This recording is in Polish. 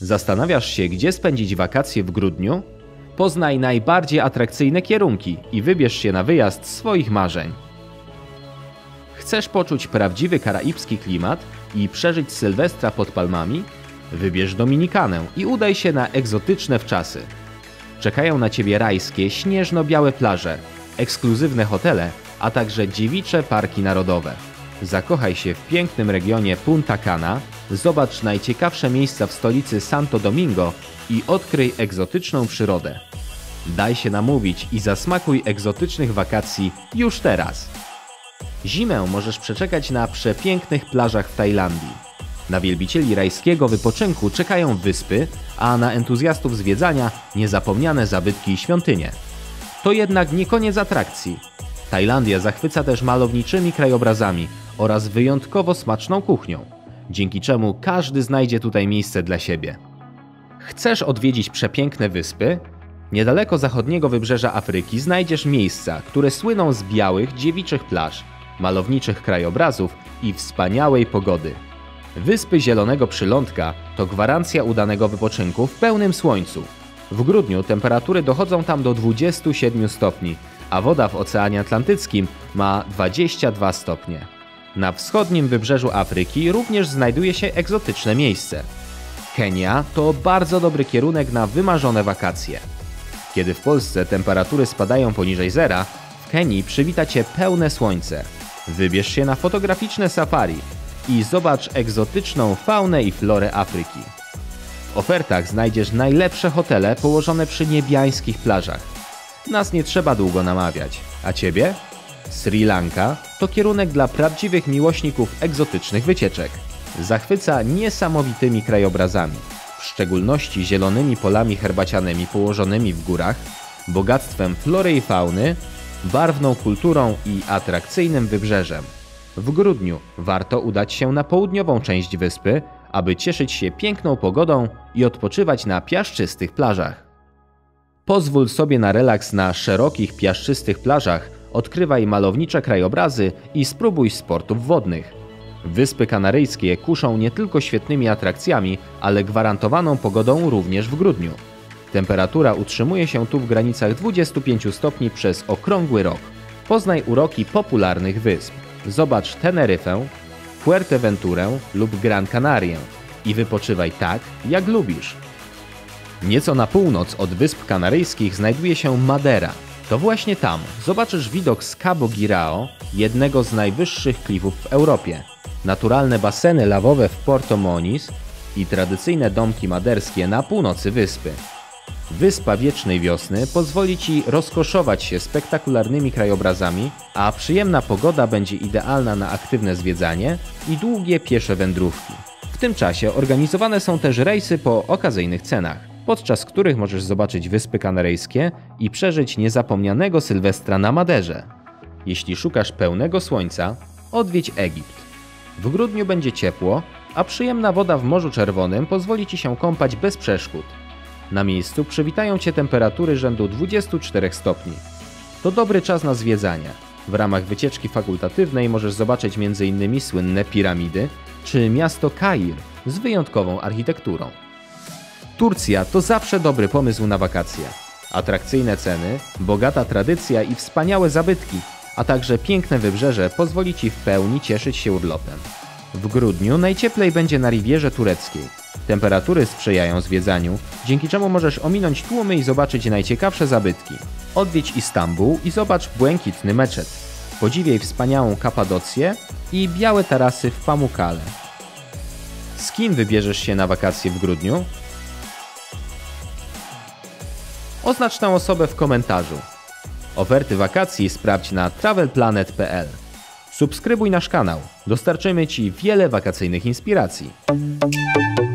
Zastanawiasz się, gdzie spędzić wakacje w grudniu? Poznaj najbardziej atrakcyjne kierunki i wybierz się na wyjazd swoich marzeń. Chcesz poczuć prawdziwy karaibski klimat i przeżyć Sylwestra pod palmami? Wybierz Dominikanę i udaj się na egzotyczne wczasy. Czekają na Ciebie rajskie, śnieżno-białe plaże, ekskluzywne hotele, a także dziewicze parki narodowe. Zakochaj się w pięknym regionie Punta Cana, zobacz najciekawsze miejsca w stolicy Santo Domingo i odkryj egzotyczną przyrodę. Daj się namówić i zasmakuj egzotycznych wakacji już teraz. Zimę możesz przeczekać na przepięknych plażach w Tajlandii. Na wielbicieli rajskiego wypoczynku czekają wyspy, a na entuzjastów zwiedzania niezapomniane zabytki i świątynie. To jednak nie koniec atrakcji. Tajlandia zachwyca też malowniczymi krajobrazami oraz wyjątkowo smaczną kuchnią, dzięki czemu każdy znajdzie tutaj miejsce dla siebie. Chcesz odwiedzić przepiękne wyspy? Niedaleko zachodniego wybrzeża Afryki znajdziesz miejsca, które słyną z białych, dziewiczych plaż, malowniczych krajobrazów i wspaniałej pogody. Wyspy Zielonego Przylądka to gwarancja udanego wypoczynku w pełnym słońcu. W grudniu temperatury dochodzą tam do 27 stopni, a woda w Oceanie Atlantyckim ma 22 stopnie. Na wschodnim wybrzeżu Afryki również znajduje się egzotyczne miejsce. Kenia to bardzo dobry kierunek na wymarzone wakacje. Kiedy w Polsce temperatury spadają poniżej zera, w Kenii przywita Cię pełne słońce. Wybierz się na fotograficzne safari i zobacz egzotyczną faunę i florę Afryki. W ofertach znajdziesz najlepsze hotele położone przy niebiańskich plażach. Nas nie trzeba długo namawiać. A Ciebie? Sri Lanka to kierunek dla prawdziwych miłośników egzotycznych wycieczek. Zachwyca niesamowitymi krajobrazami, w szczególności zielonymi polami herbacianymi położonymi w górach, bogactwem flory i fauny, barwną kulturą i atrakcyjnym wybrzeżem. W grudniu warto udać się na południową część wyspy, aby cieszyć się piękną pogodą i odpoczywać na piaszczystych plażach. Pozwól sobie na relaks na szerokich, piaszczystych plażach, odkrywaj malownicze krajobrazy i spróbuj sportów wodnych. Wyspy Kanaryjskie kuszą nie tylko świetnymi atrakcjami, ale gwarantowaną pogodą również w grudniu. Temperatura utrzymuje się tu w granicach 25 stopni przez okrągły rok. Poznaj uroki popularnych wysp. Zobacz Teneryfę, Fuerteventurę lub Gran Canarię i wypoczywaj tak, jak lubisz. Nieco na północ od Wysp Kanaryjskich znajduje się Madera. To właśnie tam zobaczysz widok z Cabo Girao, jednego z najwyższych klifów w Europie, naturalne baseny lawowe w Porto Moniz i tradycyjne domki maderskie na północy wyspy. Wyspa Wiecznej Wiosny pozwoli Ci rozkoszować się spektakularnymi krajobrazami, a przyjemna pogoda będzie idealna na aktywne zwiedzanie i długie piesze wędrówki. W tym czasie organizowane są też rejsy po okazyjnych cenach, podczas których możesz zobaczyć Wyspy Kanaryjskie i przeżyć niezapomnianego Sylwestra na Maderze. Jeśli szukasz pełnego słońca, odwiedź Egipt. W grudniu będzie ciepło, a przyjemna woda w Morzu Czerwonym pozwoli Ci się kąpać bez przeszkód. Na miejscu przywitają Cię temperatury rzędu 24 stopni. To dobry czas na zwiedzanie. W ramach wycieczki fakultatywnej możesz zobaczyć m.in. słynne piramidy czy miasto Kair z wyjątkową architekturą. Turcja to zawsze dobry pomysł na wakacje. Atrakcyjne ceny, bogata tradycja i wspaniałe zabytki, a także piękne wybrzeże pozwoli Ci w pełni cieszyć się urlopem. W grudniu najcieplej będzie na Riwierze Tureckiej. Temperatury sprzyjają zwiedzaniu, dzięki czemu możesz ominąć tłumy i zobaczyć najciekawsze zabytki. Odwiedź Stambuł i zobacz błękitny meczet. Podziwiaj wspaniałą Kapadocję i białe tarasy w Pamukkale. Z kim wybierzesz się na wakacje w grudniu? Oznacz tę osobę w komentarzu. Oferty wakacji sprawdź na Travelplanet.pl. Subskrybuj nasz kanał, dostarczymy Ci wiele wakacyjnych inspiracji.